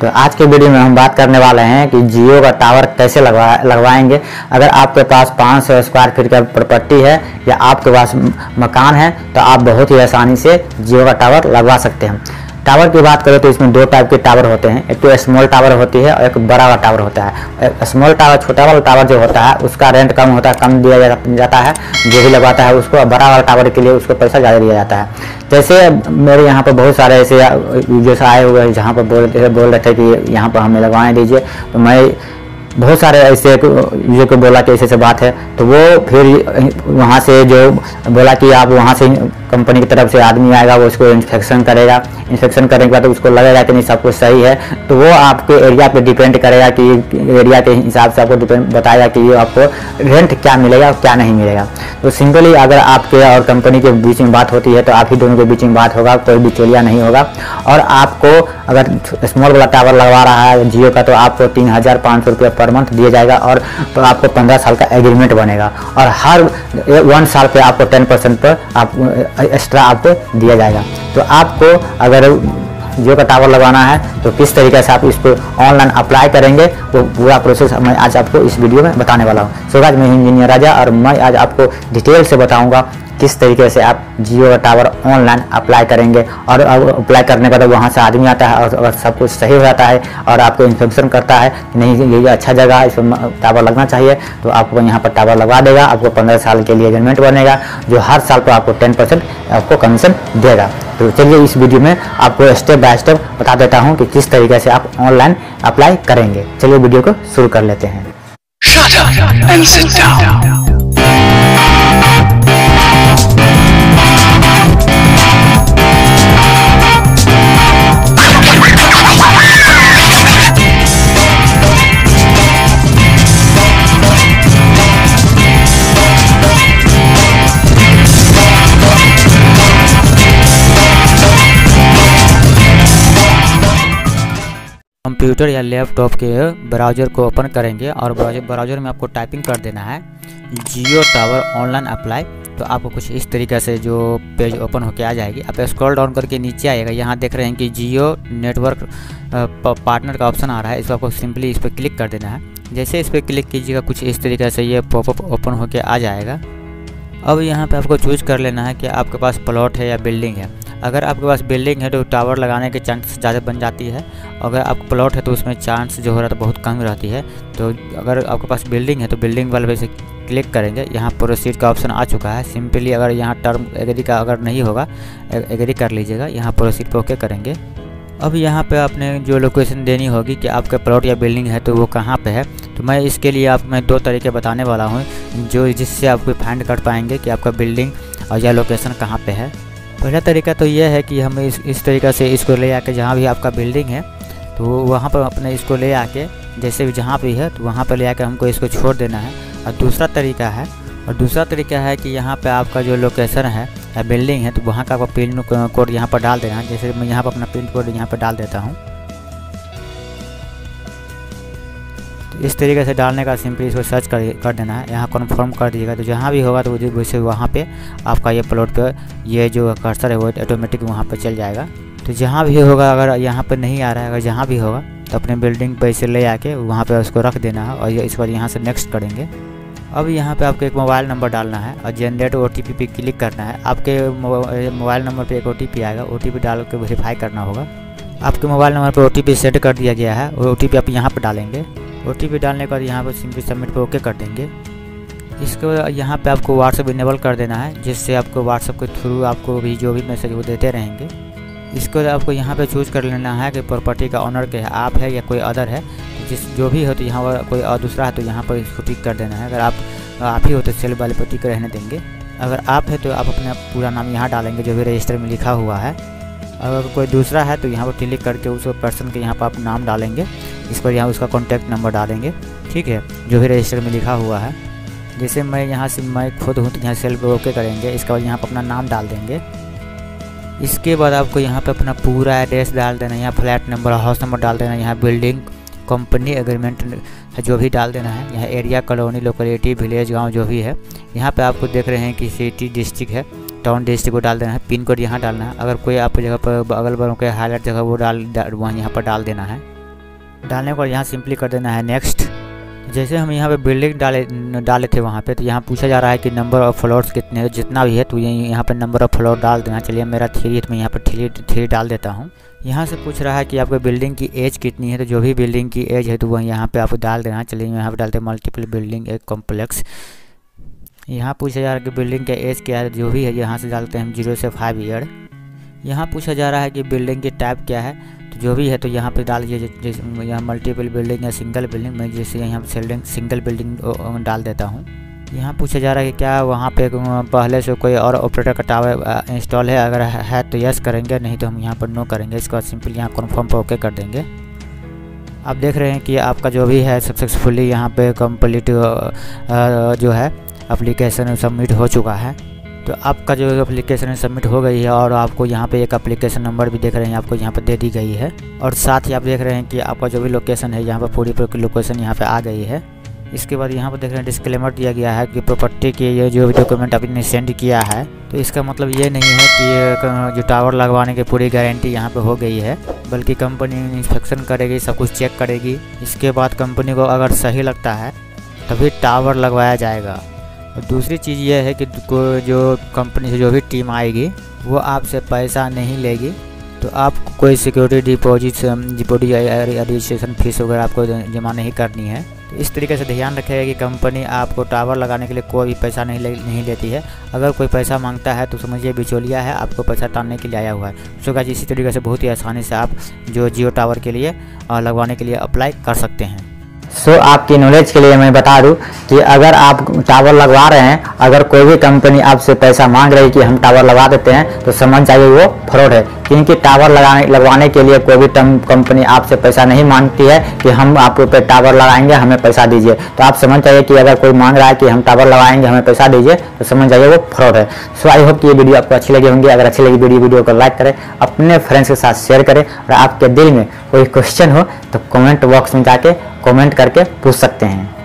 तो आज के वीडियो में हम बात करने वाले हैं कि जियो का टावर कैसे लगवाएंगे। अगर आपके पास 500 स्क्वायर फीट का प्रॉपर्टी है या आपके पास मकान है तो आप बहुत ही आसानी से जियो का टावर लगवा सकते हैं। टावर की बात करें तो इसमें दो टाइप के टावर होते हैं, एक तो स्मॉल टावर होती है और एक बड़ा वाला टावर होता है। स्मॉल टावर, छोटा वाला टावर जो होता है उसका रेंट कम होता है, कम दिया जाता है जो भी लगवाता है उसको। बड़ा वाला टावर के लिए उसको पैसा ज़्यादा दिया जाता है। जैसे मेरे यहाँ पर बहुत सारे ऐसे यूजर्स आए हुए हैं जहाँ पर बोल रहे थे कि यहाँ पर हमें लगवाएँ दीजिए, तो मैं बहुत सारे ऐसे यूजर को बोला कि ऐसे बात है, तो वो फिर वहाँ से जो बोला कि आप वहाँ से कंपनी की तरफ से आदमी आएगा, वो उसको इंस्पेक्शन करेगा। इंस्पेक्शन करने के बाद उसको लगेगा कि नहीं सब कुछ सही है, तो वो आपके एरिया पे डिपेंड करेगा कि एरिया के हिसाब से आपको डिपेंड बताएगा कि ये आपको रेंट क्या मिलेगा और क्या नहीं मिलेगा। तो सिंपली अगर आपके और कंपनी के बीच में बात होती है तो आप ही दोनों के बीच में बात होगा, कोई बिचौलिया नहीं होगा। और आपको अगर स्मॉल वाला टावर लगवा रहा है जियो का तो आपको 3500 रुपये पर मंथ दिया जाएगा और आपको 15 साल का एग्रीमेंट बनेगा और हर 1 साल पर आपको 10% पर आप एक्स्ट्रा आपको दिया जाएगा। तो आपको अगर जियो का टावर लगाना है तो किस तरीके से आप इसको ऑनलाइन अप्लाई करेंगे वो पूरा प्रोसेस मैं आज आपको इस वीडियो में बताने वाला हूँ। सो गाइस, मैं इंजीनियर राजा और मैं आज आपको डिटेल से बताऊँगा किस तरीके से आप जियो का टावर ऑनलाइन अप्लाई करेंगे। और अप्लाई करने का तो वहाँ से आदमी आता है और सब कुछ सही हो जाता है और आपको इंफॉर्मेशन करता है कि नहीं ये अच्छा जगह है, इस पर टावर लगना चाहिए, तो आपको यहाँ पर टावर लगवा देगा। आपको 15 साल के लिए एग्रीमेंट बनेगा जो हर साल पर आपको 10% आपको कमीशन देगा। तो चलिए इस वीडियो में आपको स्टेप बाय स्टेप बता देता हूँ कि किस तरीके से आप ऑनलाइन अप्लाई करेंगे। चलिए वीडियो को शुरू कर लेते हैं। कंप्यूटर या लैपटॉप के ब्राउज़र को ओपन करेंगे और ब्राउज़र में आपको टाइपिंग कर देना है जियो टावर ऑनलाइन अप्लाई। तो आपको कुछ इस तरीके से जो पेज ओपन होकर आ जाएगी। आप स्क्रॉल डाउन करके नीचे आएगा, यहाँ देख रहे हैं कि जियो नेटवर्क पार्टनर का ऑप्शन आ रहा है, इसको आपको सिंपली इस पर क्लिक कर देना है। जैसे इस पर क्लिक कीजिएगा कुछ इस तरीके से ये पॉपअप ओपन होकर आ जाएगा। अब यहाँ पर आपको चूज कर लेना है कि आपके पास प्लॉट है या बिल्डिंग है। अगर आपके पास बिल्डिंग है तो टावर लगाने के चांस ज़्यादा बन जाती है, अगर आपको प्लॉट है तो उसमें चांस जो हो रहा है बहुत कम रहती है। तो अगर आपके पास बिल्डिंग है तो बिल्डिंग वाले पे से क्लिक करेंगे, यहाँ प्रोसीड का ऑप्शन आ चुका है। सिंपली अगर यहाँ टर्म एग्री का अगर नहीं होगा एग्री कर लीजिएगा, यहाँ प्रोसीड पर ओके करेंगे। अब यहाँ पे आपने जो लोकेशन देनी होगी कि आपका प्लॉट या बिल्डिंग है तो वो कहाँ पे है, तो मैं इसके लिए आप मैं 2 तरीके बताने वाला हूँ जो जिससे आप फाइंड कर पाएंगे कि आपका बिल्डिंग और या लोकेशन कहाँ पे है। पहला तरीका तो यह है कि हम इस तरीक़े से इसको ले आके जहाँ भी आपका बिल्डिंग है तो वहाँ पर अपने इसको ले आके जैसे भी जहाँ भी है तो वहाँ पर ले आके हमको इसको छोड़ देना है। और दूसरा तरीका है कि यहाँ पे आपका जो लोकेशन है या बिल्डिंग है तो वहाँ का आपका पिन कोड यहाँ पर डाल देना है। जैसे मैं यहाँ पर अपना पिन कोड यहाँ पर डाल देता हूँ। तो इस तरीके से डालने का सिंपली इसको सर्च कर देना है, यहाँ कन्फर्म कर दीजिएगा। तो जहाँ भी होगा तो वैसे वहाँ पे आपका ये प्लॉट पे ये जो कर्सर है वो ऑटोमेटिक वहाँ पे चल जाएगा। तो जहाँ भी होगा, अगर यहाँ पे नहीं आ रहा है, अगर जहाँ भी होगा तो अपने बिल्डिंग पे इसे ले आके वहाँ पे उसको रख देना है और इसके बाद यहाँ से नेक्स्ट करेंगे। अब यहाँ पे आपको एक मोबाइल नंबर डालना है और जनरेट OTP पे क्लिक करना है। आपके मोबाइल नंबर पे एक OTP आएगा, OTP डाल के वेरीफाई करना होगा। आपके मोबाइल नंबर पे OTP सेट कर दिया गया है और OTP आप यहाँ पर डालेंगे। OTP डालने के बाद यहाँ पर सिंपली सबमिट पे ओके कर देंगे। इसके बाद यहाँ पे आपको WhatsApp इनेबल कर देना है, जिससे आपको WhatsApp के थ्रू आपको भी जो भी मैसेज वो देते रहेंगे। इसके बाद आपको यहाँ पे चूज़ कर लेना है कि प्रॉपर्टी का ऑनर क्या है, आप है या कोई अदर है। जिस जो भी हो तो यहाँ पर कोई और दूसरा है तो यहाँ पर इसको टिक कर देना है। अगर आप ही हो तो सेल वाले पर टिक रहने देंगे, अगर आप है तो आप अपना पूरा नाम यहाँ डालेंगे जो भी रजिस्टर में लिखा हुआ है। अगर कोई दूसरा है तो यहाँ पर क्लिक करके उस पर्सन के यहाँ पर आप नाम डालेंगे, इसको यहाँ उसका कॉन्टैक्ट नंबर डालेंगे, ठीक है, जो भी रजिस्टर में लिखा हुआ है। जैसे मैं यहाँ से मैं खुद हूँ तो यहाँ सेल पर ओके करेंगे। इसके बाद यहाँ पर अपना नाम डाल देंगे। इसके बाद आपको यहाँ पर अपना पूरा एड्रेस डाल देना है, यहाँ फ्लैट नंबर, हाउस नंबर डाल देना है, यहाँ बिल्डिंग, कंपनी, एग्रीमेंट जो भी डाल देना है, यहाँ एरिया, कॉलोनी, लोकेलिटी, विलेज, गांव जो भी है। यहाँ पे आपको देख रहे हैं कि सिटी, डिस्ट्रिक्ट है, टाउन, डिस्ट्रिक्ट को डाल देना है। पिन कोड यहाँ डालना है। अगर कोई आप जगह पर अगल बगल के हाईलाइट जगह वो यहाँ पर डाल देना है। डालने को यहाँ सिंपली कर देना है नेक्स्ट। जैसे हम यहाँ पे बिल्डिंग डाले थे वहाँ पे, तो यहाँ पूछा जा रहा है कि नंबर ऑफ़ फ्लोर्स कितने हैं, जितना भी है तो यहाँ पे नंबर ऑफ़ फ्लोर डाल देना। चलिए मेरा थ्री है तो मैं यहाँ पे थ्री डाल देता हूँ। यहाँ से पूछ रहा है कि आपके बिल्डिंग की एज कितनी है, तो जो भी बिल्डिंग की एज है तो वह यहाँ पर आप डाल देना। चलिए यहाँ पर डालते हैं मल्टीपल बिल्डिंग एक कॉम्प्लेक्स। यहाँ पूछा जा रहा है कि बिल्डिंग का एज क्या है, जो भी है यहाँ से डालते हैं हम 0 से 5 ईयर। यहाँ पूछा जा रहा है कि बिल्डिंग की टाइप क्या है, तो जो भी है तो यहाँ पे डाल दीजिए, जैसे यहाँ मल्टीपल बिल्डिंग या सिंगल बिल्डिंग। मैं जैसे यहाँ सिंगल बिल्डिंग डाल देता हूँ। यहाँ पूछा जा रहा है कि क्या वहाँ पे पहले से कोई और ऑपरेटर का टावर इंस्टॉल है, अगर है तो यस करेंगे, नहीं तो हम यहाँ पर नो करेंगे। इसके बाद सिंपल यहाँ कन्फर्म पर ओके कर देंगे। आप देख रहे हैं कि आपका जो भी है सक्सेसफुली यहाँ पर कम्प्लीट जो है एप्लीकेशन सबमिट हो चुका है। तो आपका जो एप्लीकेशन सबमिट हो गई है और आपको यहाँ पे एक एप्लीकेशन नंबर भी देख रहे हैं, आपको यहाँ पे दे दी गई है। और साथ ही आप देख रहे हैं कि आपका जो भी लोकेशन है यहाँ पर पूरी लोकेशन यहाँ पे आ गई है। इसके बाद यहाँ पर देख रहे हैं डिस्क्लेमर दिया गया है कि प्रॉपर्टी के ये जो भी डॉक्यूमेंट आपने सेंड किया है, तो इसका मतलब ये नहीं है कि जो टावर लगवाने की पूरी गारंटी यहाँ पे हो गई है, बल्कि कंपनी इंस्पेक्शन करेगी, सब कुछ चेक करेगी। इसके बाद कंपनी को अगर सही लगता है तभी टावर लगवाया जाएगा। दूसरी चीज़ यह है कि जो कंपनी से जो भी टीम आएगी वो आपसे पैसा नहीं लेगी, तो आप कोई सिक्योरिटी डिपॉजिट या रजिस्ट्रेशन फीस वगैरह आपको जमा नहीं करनी है। तो इस तरीके से ध्यान रखेगा कि कंपनी आपको टावर लगाने के लिए कोई भी पैसा नहीं लेती है। अगर कोई पैसा मांगता है तो समझिए बिचौलिया है, आपको पैसा टालने के लिए आया हुआ है। सो गाइस, इसी तरीके से बहुत ही आसानी से आप जो जियो टावर के लिए लगवाने के लिए अप्लाई कर सकते हैं। सो आपकी नॉलेज के लिए मैं बता दूं कि अगर आप टावर लगवा रहे हैं, अगर कोई भी कंपनी आपसे पैसा मांग रही है कि हम टावर लगा देते हैं, तो समझ जाइए वो फ्रॉड है, क्योंकि टावर लगवाने के लिए कोई भी कंपनी आपसे पैसा नहीं मांगती है कि हम आपके ऊपर टावर लगाएंगे हमें पैसा दीजिए। तो आप समझ जाइए कि अगर कोई मांग रहा है कि हम टावर लगाएंगे हमें पैसा दीजिए, तो समझ जाइए वो फ्रॉड है। सो आई होप कि ये वीडियो आपको अच्छी लगी होंगी। अगर अच्छी लगी वीडियो को लाइक करें, अपने फ्रेंड्स के साथ शेयर करें, और आपके दिल में कोई क्वेश्चन हो तो कॉमेंट बॉक्स में जाके कमेंट करके पूछ सकते हैं।